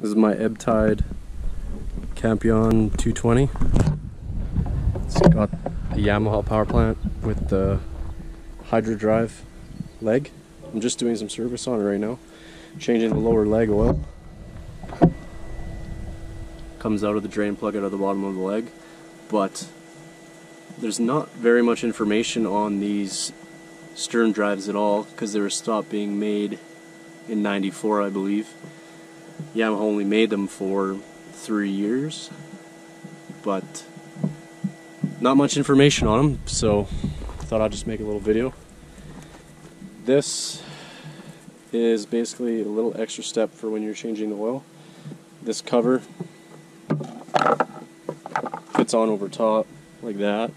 This is my Ebb Tide Campion 220. It's got a Yamaha power plant with the Hydra Drive leg. I'm just doing some service on it right now, changing the lower leg oil. Comes out of the drain plug out of the bottom of the leg, but there's not very much information on these stern drives at all because they were stopped being made in '94, I believe. Yamaha only made them for 3 years, but not much information on them, so I thought I'd just make a little video. This is basically a little extra step for when you're changing the oil. This cover fits on over top like that,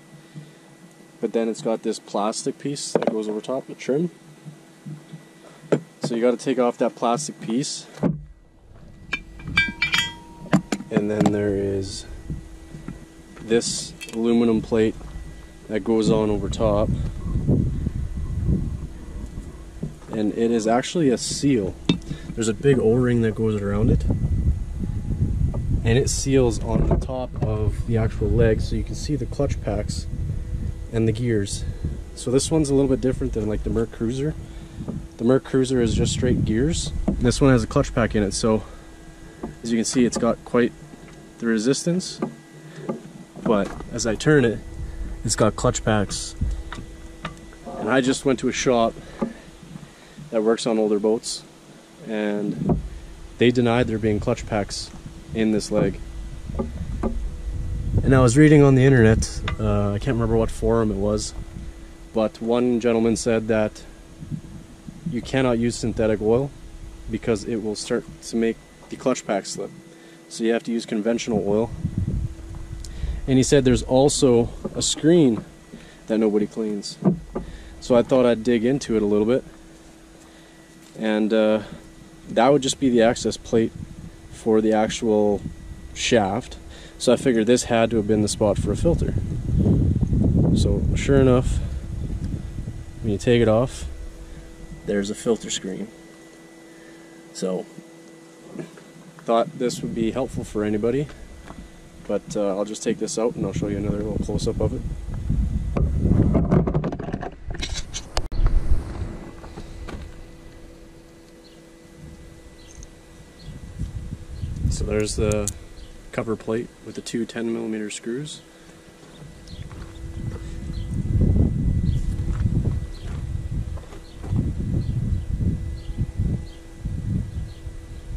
but then it's got this plastic piece that goes over top, the trim. So you got to take off that plastic piece, and then there is this aluminum plate that goes on over top, and it is actually a seal. There's a big O-ring that goes around it, and it seals on the top of the actual leg, so you can see the clutch packs and the gears. So this one's a little bit different than like the MerCruiser. The MerCruiser is just straight gears. This one has a clutch pack in it, so as you can see, it's got quite the resistance, but as I turn it, it's got clutch packs. And I just went to a shop that works on older boats, and they denied there being clutch packs in this leg. And I was reading on the internet, I can't remember what forum it was, but one gentleman said that you cannot use synthetic oil because it will start to make the clutch pack slip, so you have to use conventional oil. And he said there's also a screen that nobody cleans, so I thought I'd dig into it a little bit, and that would just be the access plate for the actual shaft, so I figured this had to have been the spot for a filter. So sure enough, when you take it off, there's a filter screen. So thought this would be helpful for anybody, but I'll just take this out and I'll show you another little close-up of it. So there's the cover plate with the two 10mm screws.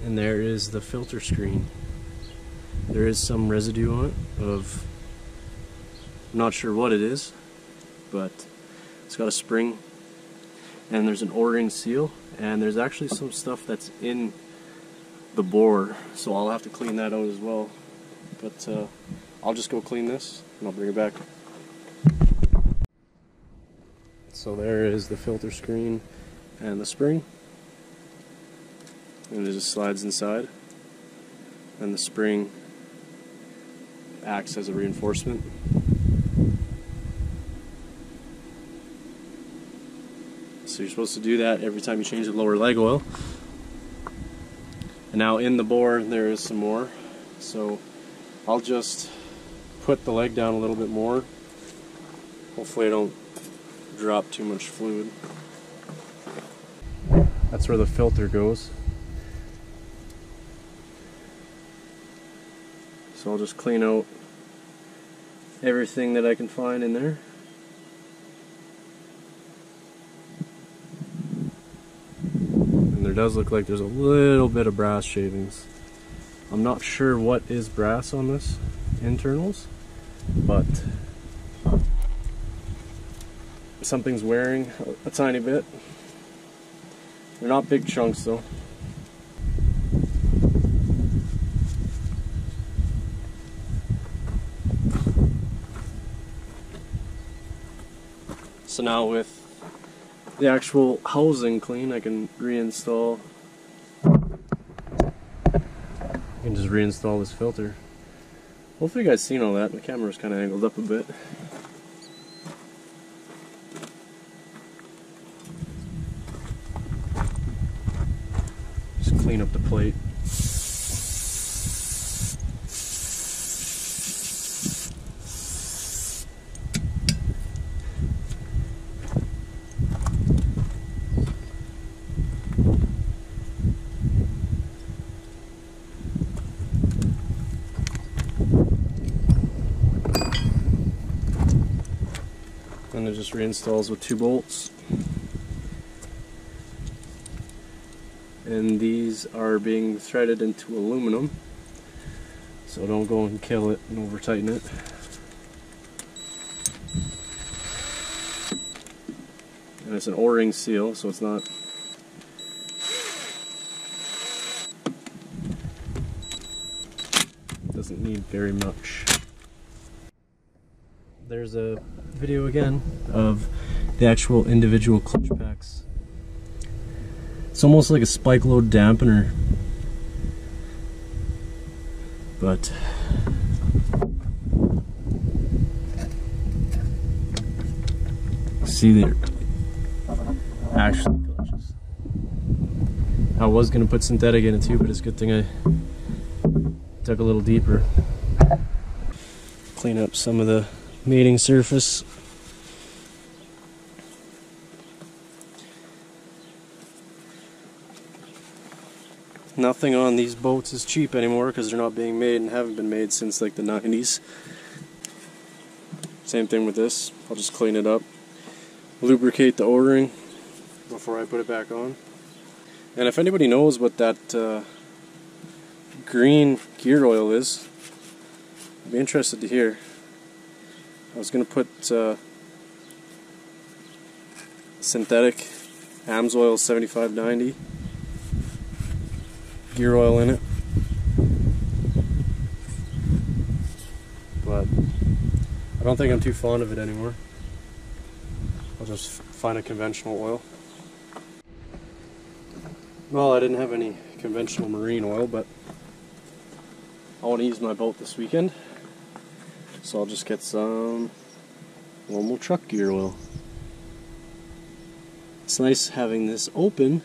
And there is the filter screen. There is some residue on it of, I'm not sure what it is, but it's got a spring, and there's an O-ring seal, and there's actually some stuff that's in the bore, so I'll have to clean that out as well, but I'll just go clean this and I'll bring it back. So there is the filter screen and the spring, and it just slides inside, and the spring acts as a reinforcement. So you're supposed to do that every time you change the lower leg oil. Now in the bore there is some more, so I'll just put the leg down a little bit more. Hopefully I don't drop too much fluid. That's where the filter goes. So I'll just clean out everything that I can find in there. It does look like there's a little bit of brass shavings. I'm not sure what is brass on this internals, but something's wearing a tiny bit. They're not big chunks though. So now with the actual housing clean, I can reinstall. I can just reinstall this filter. Hopefully you guys seen all that. My camera's kind of angled up a bit. Just clean up the plate. just reinstalls with two bolts. And these are being threaded into aluminum, so don't go and kill it and over tighten it. And it's an O-ring seal, so it's not doesn't need very much. There's a video again of the actual individual clutch packs. It's almost like a spike load dampener, but see, they're actually clutches. I was going to put synthetic in it too, but it's a good thing I dug a little deeper. Clean up some of the mating surface. Nothing on these boats is cheap anymore because they're not being made and haven't been made since like the 90s. Same thing with this. I'll just clean it up. Lubricate the O-ring before I put it back on. And if anybody knows what that green gear oil is, I'd be interested to hear. I was going to put synthetic AMSOIL 7590. Gear oil in it, but I don't think I'm too fond of it anymore. I'll just find a conventional oil. Well, I didn't have any conventional marine oil, but I want to use my boat this weekend, so I'll just get some normal truck gear oil. It's nice having this open.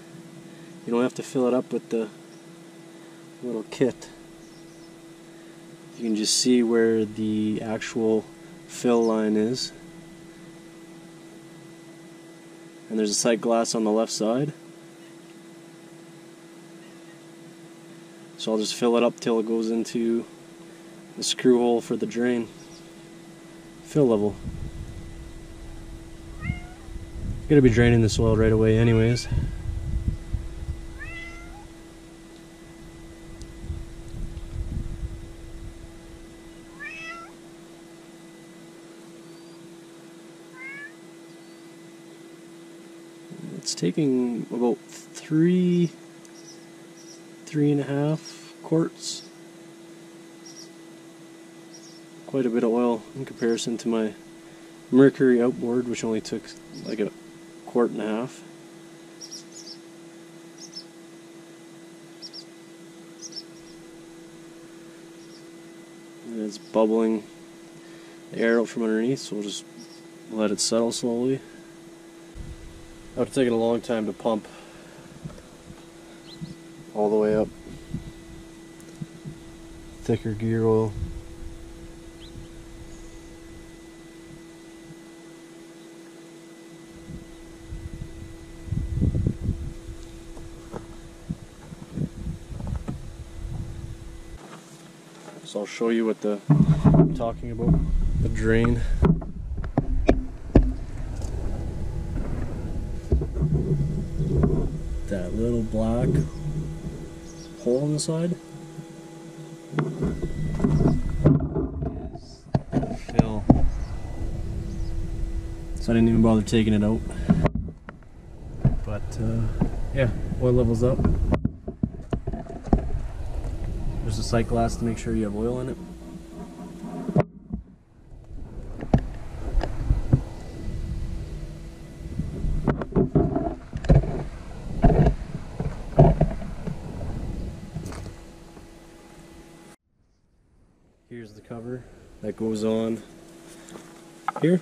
You don't have to fill it up with the little kit. You can just see where the actual fill line is, and there's a sight glass on the left side, so I'll just fill it up till it goes into the screw hole for the drain fill level. I'm gonna be draining this oil right away anyways. It's taking about three and a half quarts. Quite a bit of oil in comparison to my Mercury outboard, which only took like a quart and a half. And it's bubbling the air out from underneath, so we'll just let it settle slowly. It would have taken a long time to pump all the way up. Thicker gear oil. So I'll show you what I'm talking about, the drain. That little black hole on the side is the fill. So I didn't even bother taking it out. But yeah, oil level's up. There's a sight glass to make sure you have oil in it. Here's the cover that goes on here,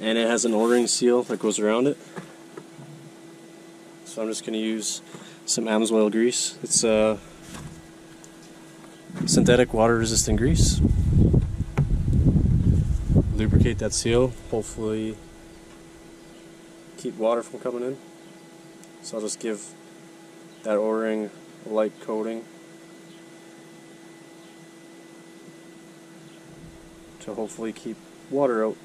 and it has an O-ring seal that goes around it. So I'm just going to use some AMSOIL grease. It's a synthetic water resistant grease. Lubricate that seal, hopefully keep water from coming in. So I'll just give that O-ring a light coating to hopefully keep water out.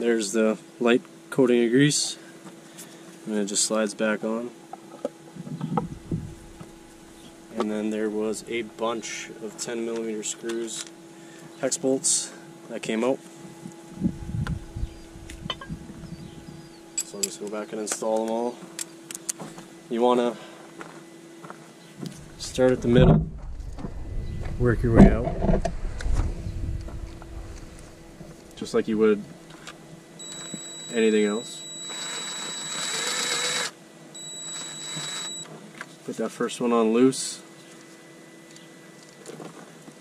There's the light coating of grease, and it just slides back on. And then there was a bunch of 10mm screws, hex bolts, that came out. So I'll just go back and install them all. You want to start at the middle, work your way out, just like you would anything else. Put that first one on loose,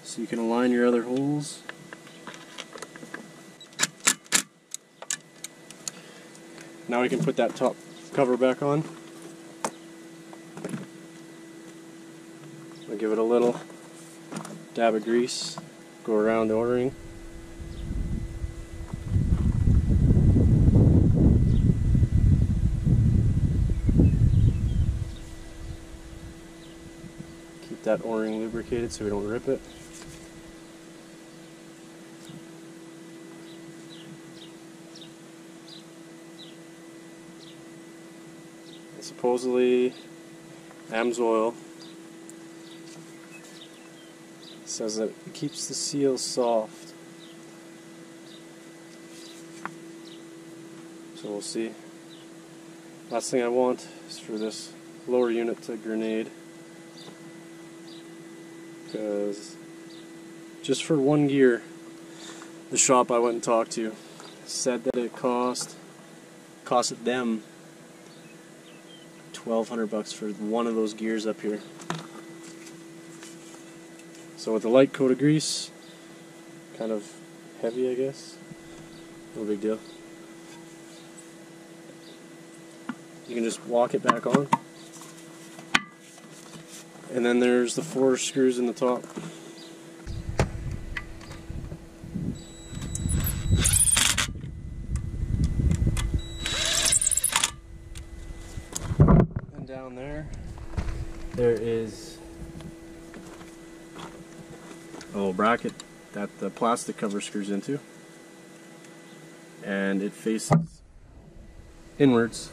so you can align your other holes. Now we can put that top cover back on. I'll give it a little dab of grease, go around the O-ring. Keep that O-ring lubricated so we don't rip it. And supposedly AMSOIL says that it keeps the seal soft. So we'll see. Last thing I want is for this lower unit to grenade, because just for one gear, the shop I went and talked to said that it cost them $1,200 for one of those gears up here. So with a light coat of grease, kind of heavy I guess, no big deal. You can just walk it back on. And then there's the 4 screws in the top. And down there is a little bracket that the plastic cover screws into, and it faces inwards.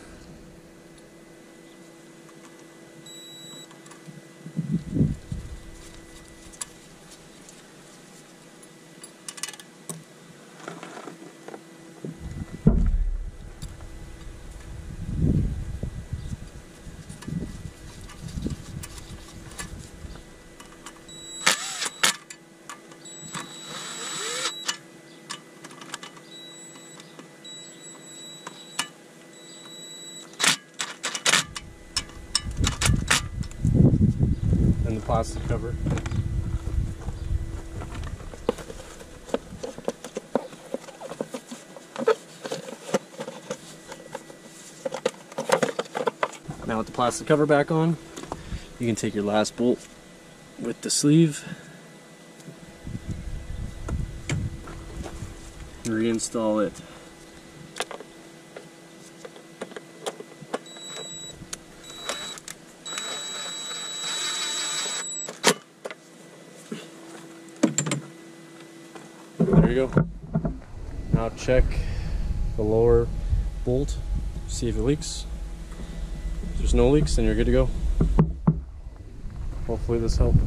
Plastic cover. Now with the plastic cover back on, you can take your last bolt with the sleeve and reinstall it. There you go. Now check the lower bolt, see if it leaks. If there's no leaks, then you're good to go. Hopefully this helped.